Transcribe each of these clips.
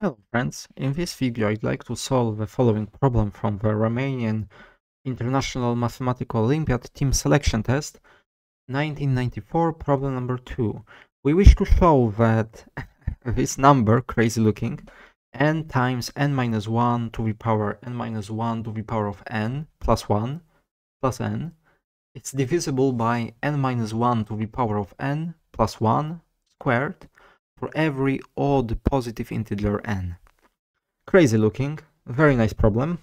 Hello friends, in this video I'd like to solve the following problem from the Romanian International Mathematical Olympiad team selection test 1994, problem number 2. We wish to show that this number, crazy looking, n times n minus 1 to the power n minus 1 to the power of n plus 1 plus n, it's divisible by n minus 1 to the power of n plus 1 squared for every odd positive integer n. Crazy looking, very nice problem.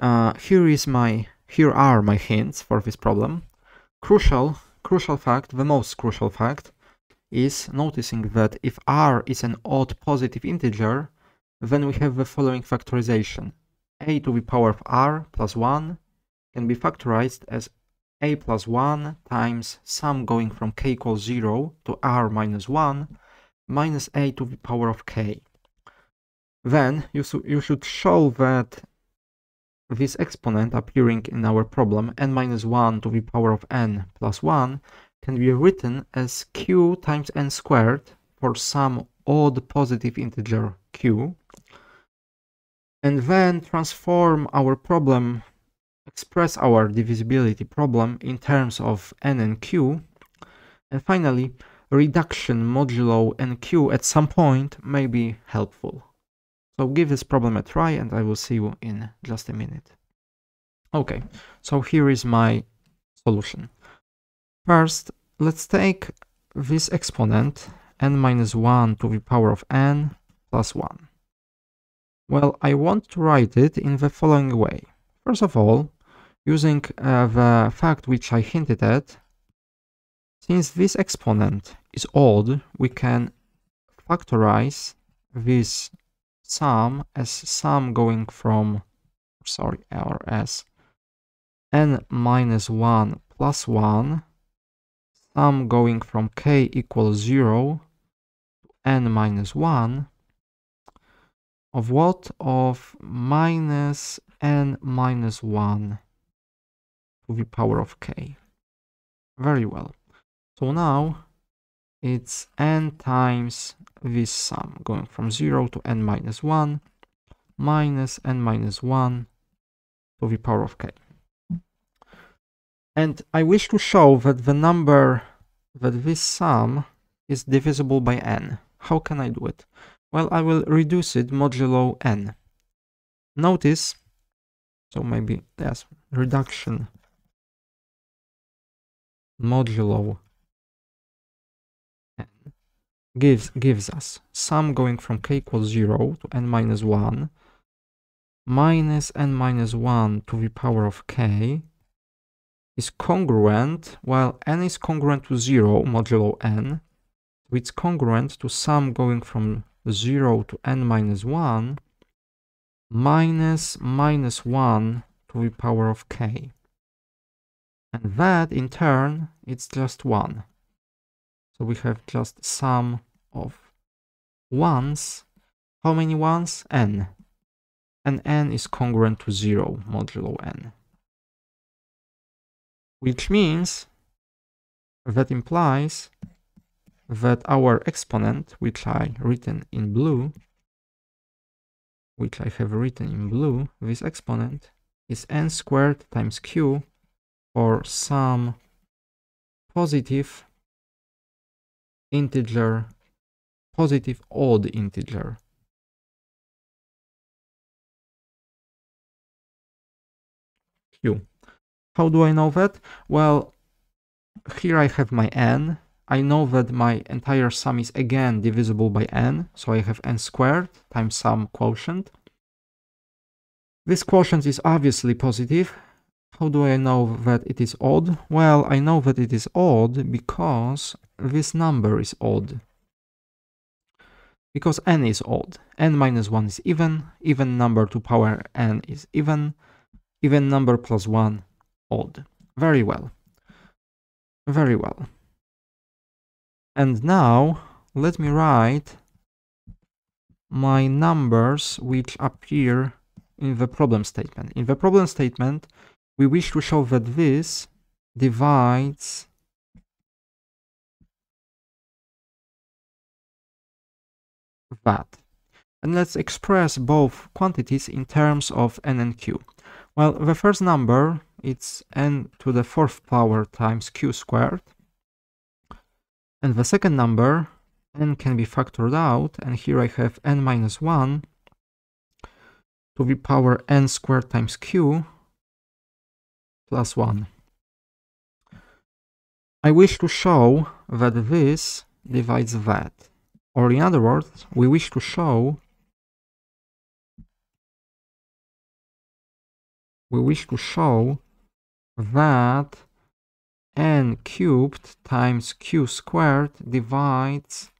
Here are my hints for this problem. Crucial fact, the most crucial fact, is noticing that if r is an odd positive integer, then we have the following factorization. A to the power of r plus 1 can be factorized as a plus 1 times sum going from k equals 0 to r minus 1 minus a to the power of k. Then you should show that this exponent appearing in our problem, n minus 1 to the power of n plus 1, can be written as q times n squared for some odd positive integer q. And then transform our problem, express our divisibility problem in terms of n and q. And finally, reduction modulo NQ at some point may be helpful. So give this problem a try and I will see you in just a minute. Okay, so here is my solution. First, let's take this exponent n minus 1 to the power of n plus 1. Well, I want to write it in the following way. First of all, using the fact which I hinted at, since this exponent is odd, we can factorize this sum as sum going from, as n minus 1 plus 1, sum going from k equals 0 to n minus 1, of what? Of minus n minus 1 to the power of k. Very well. So now it's n times this sum going from 0 to n minus 1 minus n minus 1 to the power of k. And I wish to show that the number, that this sum is divisible by n. How can I do it? Well, I will reduce it modulo n. Notice, so maybe, yes, reduction modulo gives us sum going from k equals 0 to n minus 1 minus n minus 1 to the power of k is congruent, well, n is congruent to 0 modulo n, so it's congruent to sum going from 0 to n minus 1 minus minus 1 to the power of k, and that in turn it's just 1. So we have just sum of ones. How many ones? N. And n is congruent to 0 modulo n. Which means that implies that our exponent, which I have written in blue, this exponent is n squared times q for some positive integer, positive odd integer. Q. How do I know that? Well, here I have my n. I know that my entire sum is again divisible by n, so I have n squared times some quotient. This quotient is obviously positive. How do I know that it is odd? Well, I know that it is odd because this number is odd. Because n is odd. n minus 1 is even number to power n is even number plus 1 odd. Very well. Very well. And now let me write my numbers which appear in the problem statement. In the problem statement, we wish to show that this divides that. and let's express both quantities in terms of n and q. Well, the first number, it's n to the fourth power times q squared, and the second number, n can be factored out, and here I have n minus 1 to the power n squared times q plus 1. I wish to show that this divides that, or in other words, we wish to show that n cubed times q squared divides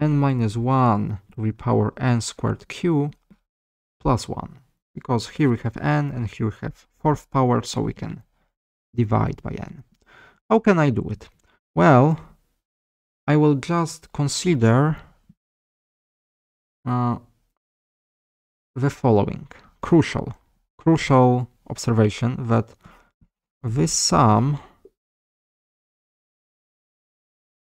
n minus 1 to the power n squared q plus 1, because here we have n and here we have fourth power, so we can divide by n. How can I do it? Well, I will just consider the following crucial observation, that this sum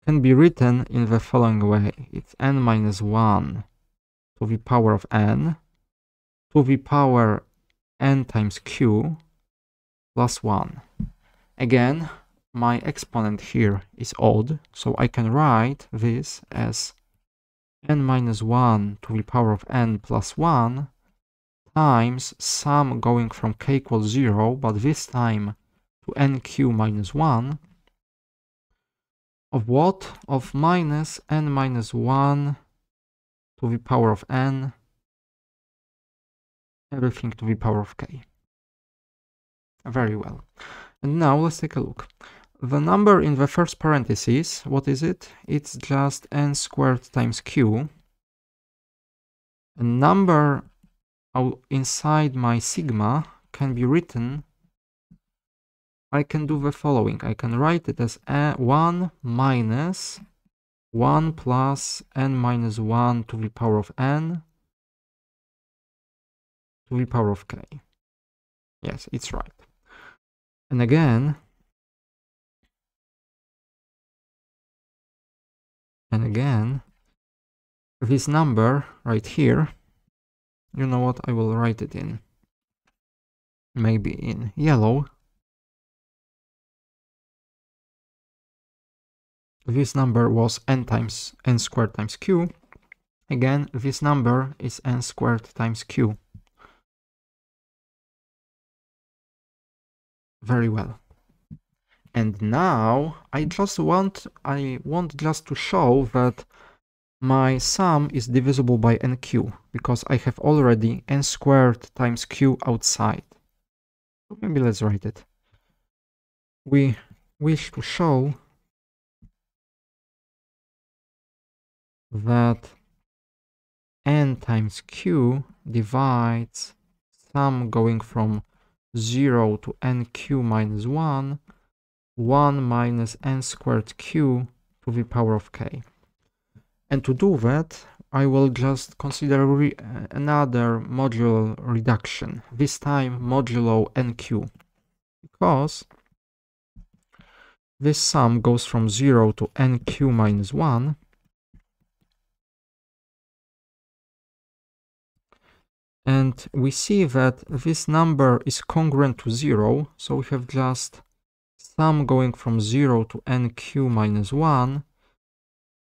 can be written in the following way. It's n minus 1 to the power of n to the power n times q plus 1. Again, my exponent here is odd, so I can write this as n minus 1 to the power of n plus 1 times sum going from k equals 0, but this time to nq minus 1, of what? Of minus n minus 1 to the power of n, everything to the power of k. Very well. And now let's take a look. The number in the first parenthesis, what is it? It's just n squared times q. A number inside my sigma can be written, I can do the following. I can write it as 1 minus 1 plus n minus 1 to the power of n to the power of k. Yes, it's right. And again, this number right here, you know what, I will write it in, maybe in yellow. This number was n times n squared times q. Again, this number is n squared times q. Very well. And now I want just to show that my sum is divisible by nq, because I have already n squared times q outside. So maybe let's write it. We wish to show that n times q divides sum going from 0 to nq minus 1, 1 minus n squared q to the power of k. And to do that, I will just consider another modular reduction, this time modulo nq, because this sum goes from 0 to nq minus 1, and we see that this number is congruent to 0, so we have just sum going from 0 to nq minus 1,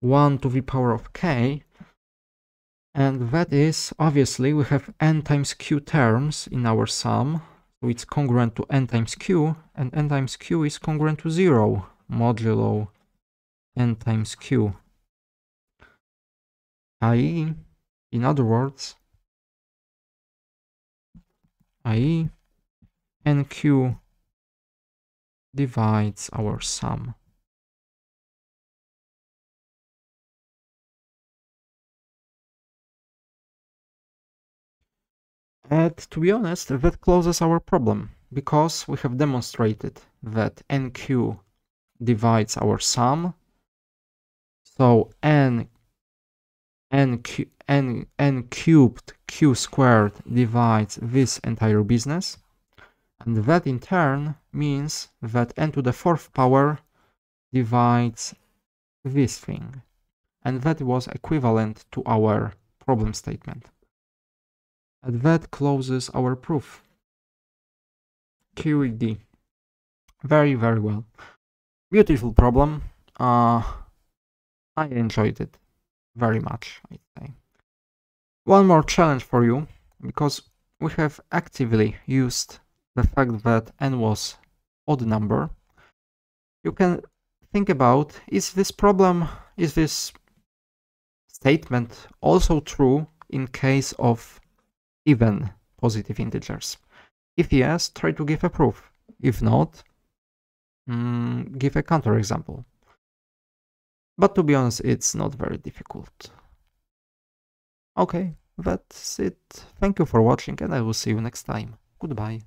1 to the power of k, and that is, obviously, we have n times q terms in our sum, so it's congruent to n times q, and n times q is congruent to 0, modulo n times q, i.e., in other words, nq divides our sum. And to be honest, that closes our problem, because we have demonstrated that nq divides our sum, so n cubed q squared divides this entire business, and that in turn means that n to the fourth power divides this thing, and that was equivalent to our problem statement. And that closes our proof. QED. Very, very well. Beautiful problem. I enjoyed it very much, I'd say. One more challenge for you, because we have actively used the fact that n was odd number. You can think about, is this statement also true in case of even positive integers? If yes, try to give a proof. If not, give a counterexample. But to be honest, it's not very difficult. Okay, that's it. Thank you for watching, and I will see you next time. Goodbye.